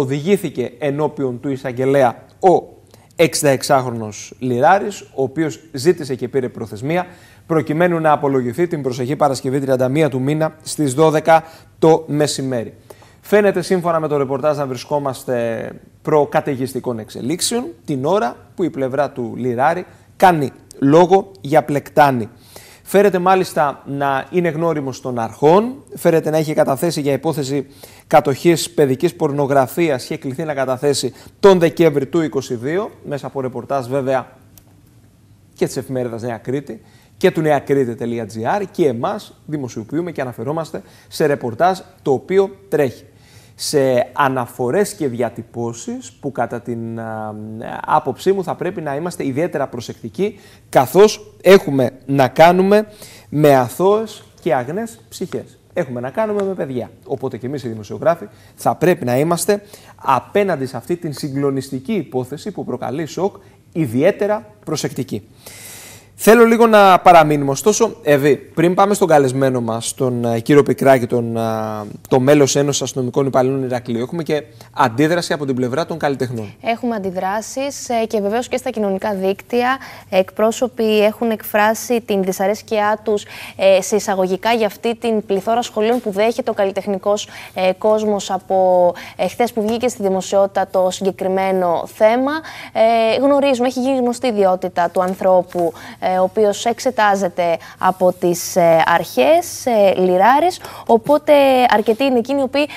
οδηγήθηκε ενώπιον του εισαγγελέα ο 66χρονος Λιράρης, ο οποίος ζήτησε και πήρε προθεσμία προκειμένου να απολογηθεί την προσεχή Παρασκευή 31 του μήνα στις 12 το μεσημέρι. Φαίνεται σύμφωνα με το ρεπορτάζ να βρισκόμαστε προκαταιγιστικών εξελίξεων την ώρα που η πλευρά του Λιράρη κάνει λόγο για πλεκτάνη. Φέρεται μάλιστα να είναι γνώριμος των αρχών, φέρεται να έχει καταθέσει για υπόθεση κατοχής παιδικής πορνογραφίας και κληθεί να καταθέσει τον Δεκέμβρη του 2022, μέσα από ρεπορτάζ βέβαια και της εφημερίδας Νέα Κρήτη και του neakriti.gr, και εμάς δημοσιοποιούμε και αναφερόμαστε σε ρεπορτάζ το οποίο τρέχει. Σε αναφορές και διατυπώσεις που κατά την άποψή μου θα πρέπει να είμαστε ιδιαίτερα προσεκτικοί, καθώς έχουμε να κάνουμε με αθώες και αγνές ψυχές. Έχουμε να κάνουμε με παιδιά. Οπότε και εμείς οι δημοσιογράφοι θα πρέπει να είμαστε απέναντι σε αυτή την συγκλονιστική υπόθεση που προκαλεί σοκ ιδιαίτερα προσεκτικοί. Θέλω λίγο να παραμείνουμε, ωστόσο, Εβή, πριν πάμε στον καλεσμένο μας, τον κύριο Πικράκη, το μέλος Ένωσης Αστυνομικών Υπαλλήλων Ηρακλείου, έχουμε και αντίδραση από την πλευρά των καλλιτεχνών. Έχουμε αντιδράσεις και βεβαίως και στα κοινωνικά δίκτυα. Εκπρόσωποι έχουν εκφράσει την δυσαρέσκειά τους σε εισαγωγικά για αυτή την πληθώρα σχολείων που δέχεται ο καλλιτεχνικός κόσμος από χθες που βγήκε στη δημοσιότητα το συγκεκριμένο θέμα. Γνωρίζουμε, έχει γίνει γνωστή ιδιότητα του ανθρώπου, ο οποίος εξετάζεται από τις αρχές, Λιράρης, οπότε αρκετοί είναι εκείνοι οι οποίοι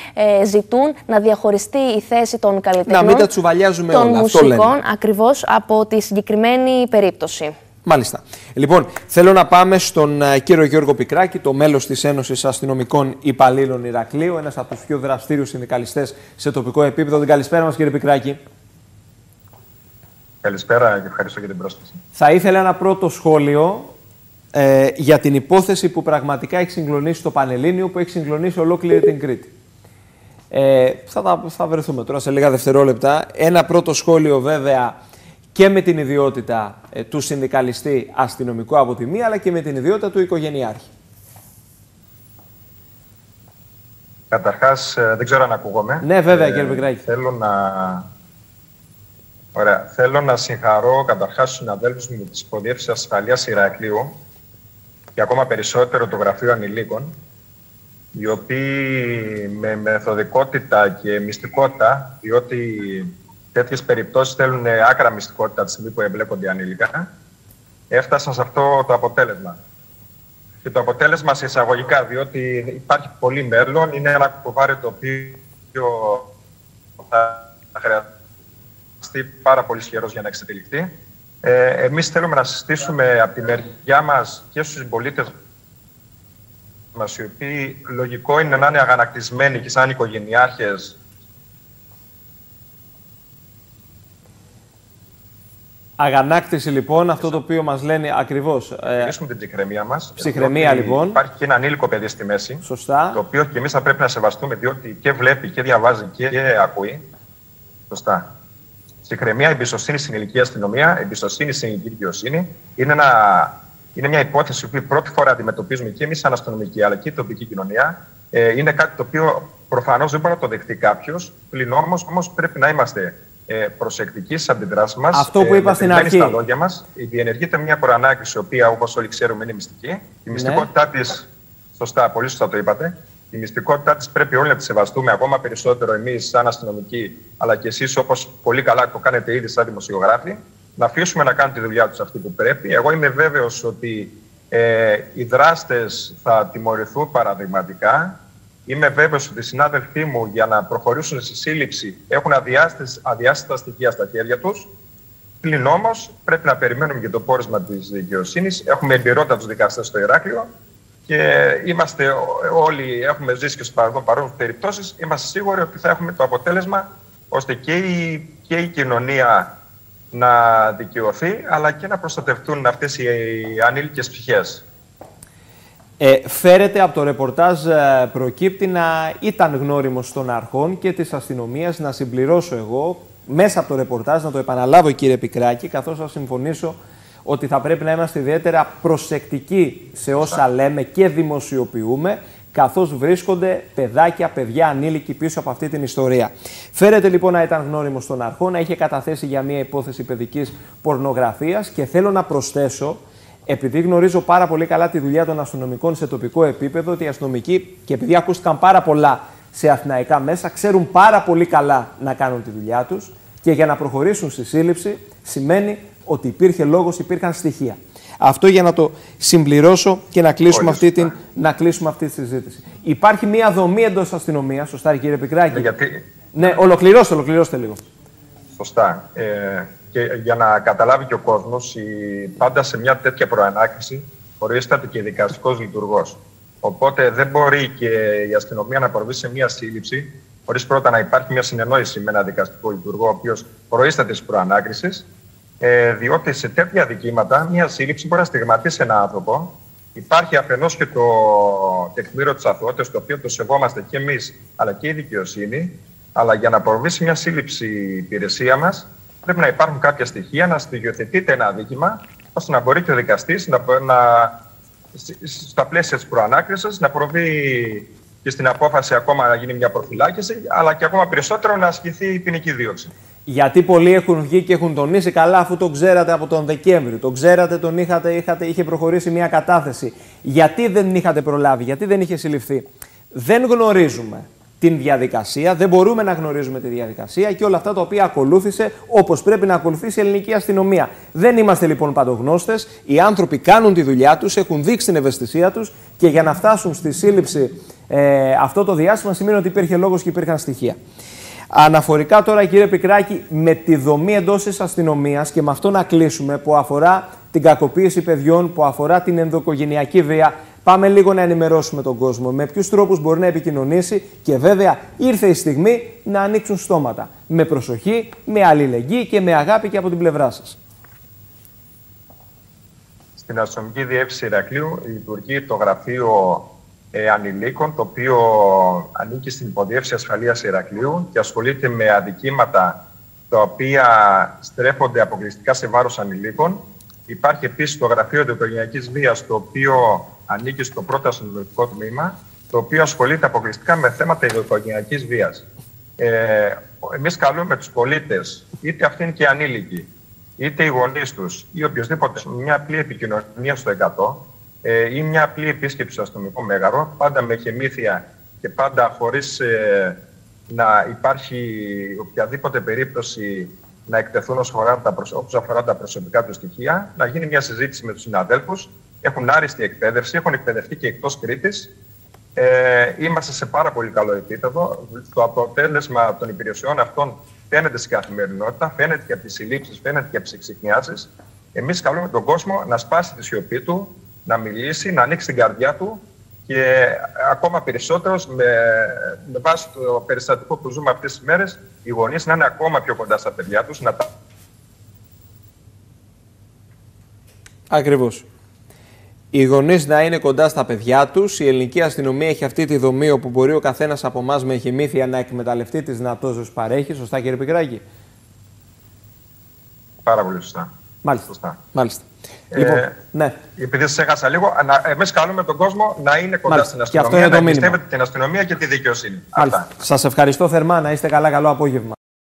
ζητούν να διαχωριστεί η θέση των καλλιτεχνών, να μην τα τσουβαλιάζουμε των όλα, μουσικών, ακριβώς, από τη συγκεκριμένη περίπτωση. Μάλιστα. Λοιπόν, θέλω να πάμε στον κύριο Γιώργο Πικράκη, το μέλος της Ένωσης Αστυνομικών Υπαλλήλων Ηρακλείου, ένας από τους πιο δραστήριους συνδικαλιστές σε τοπικό επίπεδο. Την καλησπέρα μας, κύριε Πικράκη. Καλησπέρα και ευχαριστώ για την πρόσκληση. Θα ήθελα ένα πρώτο σχόλιο για την υπόθεση που πραγματικά έχει συγκλονίσει το Πανελλήνιο, που έχει συγκλονίσει ολόκληρη την Κρήτη. Θα βρεθούμε τώρα σε λίγα δευτερόλεπτα. Ένα πρώτο σχόλιο βέβαια και με την ιδιότητα του συνδικαλιστή αστυνομικού από τη μία, αλλά και με την ιδιότητα του οικογενειάρχη. Καταρχάς, δεν ξέρω αν ακούγομαι. Ναι, βέβαια, κύριε Πικράκη. Ωραία. Θέλω να συγχαρώ καταρχάς τους συναδέλφους μου της Υποδιεύθυνσης Ασφαλείας Ηρακλείου και ακόμα περισσότερο το Γραφείο Ανηλίκων, οι οποίοι με μεθοδικότητα και μυστικότητα, διότι τέτοιες περιπτώσεις θέλουν άκρα μυστικότητα τη στιγμή που εμπλέκονται ανηλικά, έφτασαν σε αυτό το αποτέλεσμα. Και το αποτέλεσμα σε εισαγωγικά, διότι υπάρχει πολύ μέλλον, είναι ένα κουβάρι το οποίο θα χρειαστεί πάρα πολύ σχερός για να εξετυλιχθεί. Εμείς θέλουμε να συστήσουμε από τη μεριά μας και στους συμπολίτες μας, οι οποίοι λογικό είναι να είναι αγανακτισμένοι και σαν οικογενειάρχες. Αγανάκτηση, λοιπόν, αυτό το οποίο μας λένε ακριβώς. Μιλήσουμε την ψυχραιμία μας. Ψυχραιμία, λοιπόν. Υπάρχει και ένα ανήλικο παιδί στη μέση. Σωστά. Το οποίο και εμείς θα πρέπει να σεβαστούμε, διότι και βλέπει και διαβάζει και ακούει. Σωστά. Ψυχραιμία, εμπιστοσύνη στην ελληνική αστυνομία, εμπιστοσύνη στην ελληνική δικαιοσύνη. Είναι μια υπόθεση που πρώτη φορά αντιμετωπίζουμε και εμείς σαν αστυνομικοί, αλλά και η τοπική κοινωνία. Είναι κάτι το οποίο προφανώς δεν μπορεί να το δεχτεί κάποιος. Πλην όμως πρέπει να είμαστε προσεκτικοί στις αντιδράσεις μας. Αυτό που είπα στην αρχή. Στα λόγια μας. Διενεργείται μια προανάκριση, η οποία, όπως όλοι ξέρουμε, είναι μυστική. Η μυστικότητά της, σωστά, πολύ σωστά το είπατε. Η μυστικότητά της πρέπει όλοι να τη σεβαστούμε, ακόμα περισσότερο εμείς σαν αστυνομικοί, αλλά και εσείς, όπως πολύ καλά το κάνετε ήδη σαν δημοσιογράφοι, να αφήσουμε να κάνουν τη δουλειά τους αυτή που πρέπει. Εγώ είμαι βέβαιος ότι οι δράστες θα τιμωρηθούν παραδειγματικά. Είμαι βέβαιος ότι οι συνάδελφοί μου, για να προχωρήσουν στη σύλληψη, έχουν αδιάστατα στοιχεία στα χέρια τους. Πλην όμως, πρέπει να περιμένουμε και το πόρισμα της δικαιοσύνης. Έχουμε εμπειρότητα τους δικαστές στο Ηράκλειο. Και είμαστε όλοι, έχουμε ζήσει και στο παρελθόν παρόμοιες περιπτώσεις, είμαστε σίγουροι ότι θα έχουμε το αποτέλεσμα ώστε και η κοινωνία να δικαιωθεί, αλλά και να προστατευτούν αυτές οι ανήλικες ψυχές. Φέρεται από το ρεπορτάζ προκύπτει να ήταν γνώριμος των αρχών και της αστυνομίας. Να συμπληρώσω εγώ, μέσα από το ρεπορτάζ, να το επαναλάβω, κύριε Πικράκη, καθώς θα συμφωνήσω ότι θα πρέπει να είμαστε ιδιαίτερα προσεκτικοί σε όσα λέμε και δημοσιοποιούμε, καθώς βρίσκονται παιδάκια, παιδιά, ανήλικοι πίσω από αυτή την ιστορία. Φέρεται λοιπόν να ήταν γνώριμος των αρχών, να είχε καταθέσει για μια υπόθεση παιδικής πορνογραφίας και θέλω να προσθέσω, επειδή γνωρίζω πάρα πολύ καλά τη δουλειά των αστυνομικών σε τοπικό επίπεδο, ότι οι αστυνομικοί, και επειδή ακούστηκαν πάρα πολλά σε αθηναϊκά μέσα, ξέρουν πάρα πολύ καλά να κάνουν τη δουλειά τους και για να προχωρήσουν στη σύλληψη σημαίνει ότι υπήρχε λόγος, υπήρχαν στοιχεία. Αυτό για να το συμπληρώσω και να κλείσουμε, αυτή τη συζήτηση. Υπάρχει μία δομή εντός αστυνομίας, σωστά κύριε Πικράκη? Γιατί... Ναι, ολοκληρώστε λίγο. Σωστά. Και για να καταλάβει και ο κόσμος, πάντα σε μια τέτοια προανάκριση ορίζεται και δικαστικός λειτουργός. Οπότε δεν μπορεί και η αστυνομία να προβεί σε μια σύλληψη χωρίς πρώτα να υπάρχει μια συνεννόηση με ένα δικαστικό λειτουργό, ο οποίος προείσταται της προανάκρισης, διότι σε τέτοια δικήματα μια σύλληψη μπορεί να στιγματίσει έναν άνθρωπο. Υπάρχει απενός και το τεκμήριο της αθωότητας, το οποίο το σεβόμαστε και εμείς, αλλά και η δικαιοσύνη. Αλλά για να προβεί σε μια σύλληψη η υπηρεσία μας, πρέπει να υπάρχουν κάποια στοιχεία, να στοιχειοθετείται ένα δίκημα, ώστε να μπορεί και ο δικαστής στα πλαίσια της προανάκρισης να προβεί και στην απόφαση ακόμα να γίνει μια προφυλάκηση, αλλά και ακόμα περισσότερο να ασκηθεί η ποινική δίωξη. Γιατί πολλοί έχουν βγει και έχουν τονίσει, καλά, αφού τον ξέρατε από τον Δεκέμβριο, τον ξέρατε, τον είχε προχωρήσει μια κατάθεση. Γιατί δεν είχατε προλάβει, γιατί δεν είχε συλληφθεί? Δεν γνωρίζουμε την διαδικασία, δεν μπορούμε να γνωρίζουμε τη διαδικασία και όλα αυτά τα οποία ακολούθησε, όπως πρέπει να ακολουθήσει η ελληνική αστυνομία. Δεν είμαστε λοιπόν παντογνώστες, οι άνθρωποι κάνουν τη δουλειά τους, έχουν δείξει την ευαισθησία τους και για να φτάσουν στη σύλληψη αυτό το διάστημα σημαίνει ότι υπήρχε λόγος και υπήρχαν στοιχεία. Αναφορικά τώρα, κύριε Πικράκη, με τη δομή εντός της αστυνομίας και με αυτό να κλείσουμε, που αφορά την κακοποίηση παιδιών, που αφορά την ενδοοικογενειακή βία, πάμε λίγο να ενημερώσουμε τον κόσμο. Με ποιους τρόπους μπορεί να επικοινωνήσει και βέβαια ήρθε η στιγμή να ανοίξουν στόματα. Με προσοχή, με αλληλεγγύη και με αγάπη και από την πλευρά σας. Στην Αστυνομική Διεύθυνση Ηρακλείου λειτουργεί το γραφείο ανηλίκων, το οποίο ανήκει στην Υποδιεύθυνση Ασφαλείας Ηρακλείου και ασχολείται με αδικήματα τα οποία στρέφονται αποκλειστικά σε βάρος ανηλίκων. Υπάρχει επίσης το Γραφείο Ενδοοικογενειακής Βίας, το οποίο ανήκει στο πρώτο αστυνομικό τμήμα, το οποίο ασχολείται αποκλειστικά με θέματα ενδοοικογενειακής βίας. Εμείς καλούμε τους πολίτες, είτε αυτοί είναι και ανήλικοι, είτε οι γονείς τους ή οποιοδήποτε, μια απλή επικοινωνία στο 100%. Ή μια απλή επίσκεψη στο αστυνομικό μέγαρο, πάντα με χεμήθεια και πάντα χωρίς να υπάρχει οποιαδήποτε περίπτωση να εκτεθούν όπως αφορά τα προσωπικά του στοιχεία, να γίνει μια συζήτηση με τους συναδέλφους. Έχουν άριστη εκπαίδευση, έχουν εκπαιδευτεί και εκτός Κρήτης. Είμαστε σε πάρα πολύ καλό επίπεδο. Το αποτέλεσμα των υπηρεσιών αυτών φαίνεται στην καθημερινότητα, φαίνεται και από τις συλλήψεις, φαίνεται και από τις εξυχνιάσεις. Εμείς καλούμε τον κόσμο να σπάσει τη σιωπή του, να μιλήσει, να ανοίξει την καρδιά του και ακόμα περισσότερο με βάση το περιστατικό που ζούμε αυτές τις μέρες, οι γονείς να είναι ακόμα πιο κοντά στα παιδιά τους. Ακριβώς. Οι γονείς να είναι κοντά στα παιδιά τους. Η ελληνική αστυνομία έχει αυτή τη δομή όπου μπορεί ο καθένας από εμάς με εχημήθεια να εκμεταλλευτεί τις δυνατότητες που παρέχει. Σωστά κύριε Πικράκη? Πάρα πολύ σωστά. Μάλιστα. Μάλιστα. Λοιπόν, ναι. Επειδή σας έχασα λίγο, εμείς καλούμε τον κόσμο να είναι κοντά στην αστυνομία, να εμπιστεύεται την αστυνομία και τη δικαιοσύνη. Σας ευχαριστώ θερμά, να είστε καλά, καλό απόγευμα.